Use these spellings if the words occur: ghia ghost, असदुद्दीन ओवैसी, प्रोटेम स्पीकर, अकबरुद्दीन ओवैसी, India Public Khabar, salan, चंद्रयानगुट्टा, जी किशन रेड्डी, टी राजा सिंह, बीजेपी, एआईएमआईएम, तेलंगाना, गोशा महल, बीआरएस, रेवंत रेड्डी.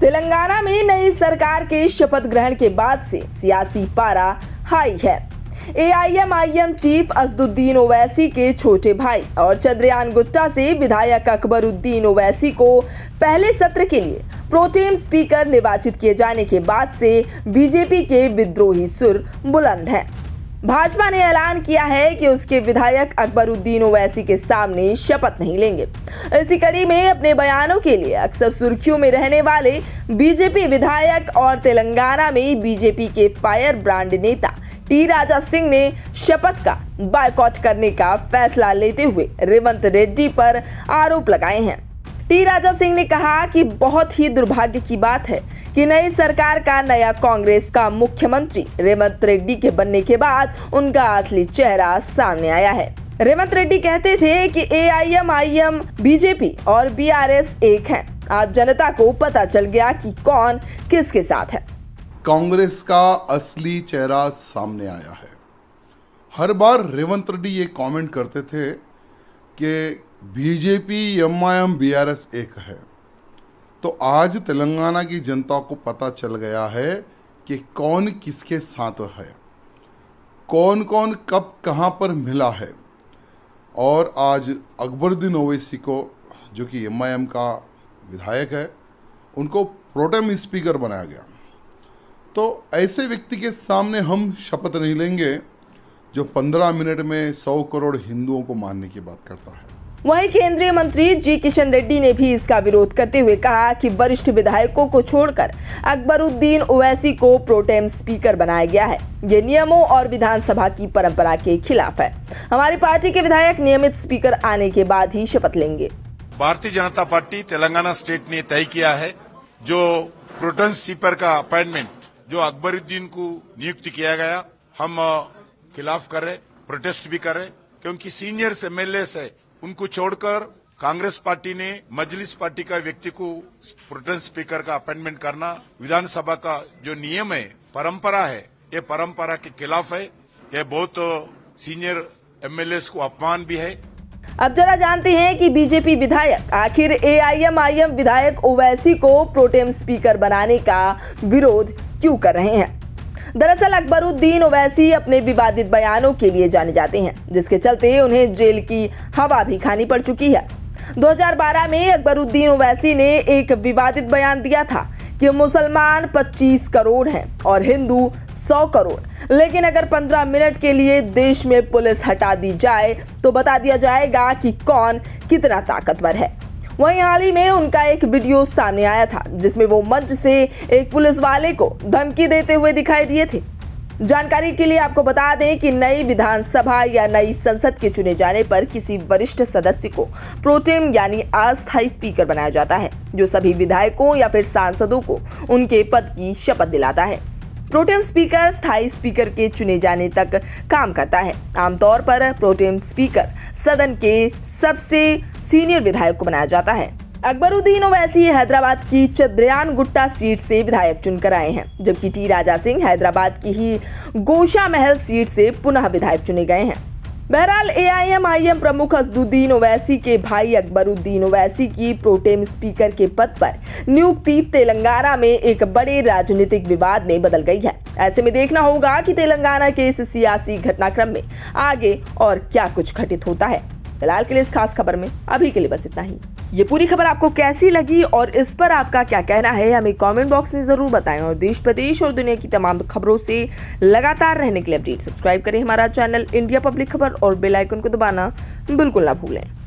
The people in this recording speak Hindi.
तेलंगाना में नई सरकार के शपथ ग्रहण के बाद से सियासी पारा हाई है। एआईएमआईएम चीफ असदुद्दीन ओवैसी के छोटे भाई और चंद्रयानगुट्टा से विधायक अकबरुद्दीन ओवैसी को पहले सत्र के लिए प्रोटेम स्पीकर निर्वाचित किए जाने के बाद से बीजेपी के विद्रोही सुर बुलंद हैं। भाजपा ने ऐलान किया है कि उसके विधायक अकबरुद्दीन ओवैसी के सामने शपथ नहीं लेंगे। इसी कड़ी में अपने बयानों के लिए अक्सर सुर्खियों में रहने वाले बीजेपी विधायक और तेलंगाना में बीजेपी के फायर ब्रांड नेता टी राजा सिंह ने शपथ का बायकॉट करने का फैसला लेते हुए रेवंत रेड्डी पर आरोप लगाए हैं। टी राजा सिंह ने कहा कि बहुत ही दुर्भाग्य की बात है कि नई सरकार का नया कांग्रेस का मुख्यमंत्री रेवंत रेड्डी के बनने के बाद उनका असली चेहरा सामने आया है। रेवंत रेड्डी कहते थे कि एआईएमआईएम, बीजेपी और बीआरएस एक हैं। आज जनता को पता चल गया कि कौन किसके साथ है। कांग्रेस का असली चेहरा सामने आया है। हर बार रेवंत रेड्डी ये कमेंट करते थे कि बीजेपी, एमआईएम, बीआरएस एक है, तो आज तेलंगाना की जनता को पता चल गया है कि कौन किसके साथ है, कौन कौन कब कहाँ पर मिला है। और आज अकबरुद्दीन ओवैसी को, जो कि एमआईएम का विधायक है, उनको प्रोटेम स्पीकर बनाया गया। तो ऐसे व्यक्ति के सामने हम शपथ नहीं लेंगे जो 15 मिनट में 100 करोड़ हिंदुओं को मारने की बात करता है। वहीं केंद्रीय मंत्री जी किशन रेड्डी ने भी इसका विरोध करते हुए कहा कि वरिष्ठ विधायकों को छोड़कर अकबरुद्दीन ओवैसी को प्रोटेम स्पीकर बनाया गया है। ये नियमों और विधानसभा की परंपरा के खिलाफ है। हमारी पार्टी के विधायक नियमित स्पीकर आने के बाद ही शपथ लेंगे। भारतीय जनता पार्टी तेलंगाना स्टेट ने तय किया है जो प्रोटेम स्पीकर का अपॉइंटमेंट जो अकबरुद्दीन को नियुक्त किया गया, हम खिलाफ कर रहे, प्रोटेस्ट भी कर रहे, क्योंकि सीनियर एमएलए है, उनको छोड़कर कांग्रेस पार्टी ने मजलिस पार्टी का व्यक्ति को प्रोटेम स्पीकर का अपॉइंटमेंट करना विधानसभा का जो नियम है, परंपरा है, ये परंपरा के खिलाफ है। ये बहुत सीनियर एमएलए को अपमान भी है। अब जरा जानते हैं कि बीजेपी विधायक आखिर एआईएमआईएम विधायक ओवैसी को प्रोटेम स्पीकर बनाने का विरोध क्यों कर रहे हैं। दरअसल अकबरुद्दीन ओवैसी अपने विवादित बयानों के लिए जाने जाते हैं, जिसके चलते उन्हें जेल की हवा भी खानी पड़ चुकी है। 2012 में अकबरुद्दीन ओवैसी ने एक विवादित बयान दिया था कि मुसलमान 25 करोड़ हैं और हिंदू 100 करोड़, लेकिन अगर 15 मिनट के लिए देश में पुलिस हटा दी जाए तो बता दिया जाएगा कि कौन कितना ताकतवर है। वहीं हाल ही में उनका एक वीडियो सामने आया था जिसमें वो मंच से एक पुलिस वाले को धमकी देते हुए दिखाई दिए थे। जानकारी के लिए आपको बता दें कि नई विधानसभा या नई संसद के चुने जाने पर किसी वरिष्ठ सदस्य को प्रोटेम यानी अस्थायी स्पीकर बनाया जाता है, जो सभी विधायकों या फिर सांसदों को उनके पद की शपथ दिलाता है। प्रोटेम स्पीकर स्थायी स्पीकर के चुने जाने तक काम करता है। आमतौर पर प्रोटेम स्पीकर सदन के सबसे सीनियर विधायक को बनाया जाता है। अकबरुद्दीन ओवैसी हैदराबाद की चंद्रयानगुट्टा सीट से विधायक चुनकर आए हैं, जबकि टी राजा सिंह हैदराबाद की ही गोशा महल सीट से पुनः विधायक चुने गए हैं। बहरहाल एआईएमआईएम प्रमुख असदुद्दीन ओवैसी के भाई अकबरुद्दीन ओवैसी की प्रोटेम स्पीकर के पद पर नियुक्ति तेलंगाना में एक बड़े राजनीतिक विवाद में बदल गई है। ऐसे में देखना होगा कि तेलंगाना के इस सियासी घटनाक्रम में आगे और क्या कुछ घटित होता है। फिलहाल के लिए इस खास खबर में अभी के लिए बस इतना ही। ये पूरी खबर आपको कैसी लगी और इस पर आपका क्या कहना है, हमें कमेंट बॉक्स में ज़रूर बताएं। और देश प्रदेश और दुनिया की तमाम खबरों से लगातार रहने के लिए अपडेट सब्सक्राइब करें हमारा चैनल इंडिया पब्लिक खबर और बेल आइकन को दबाना बिल्कुल ना भूलें।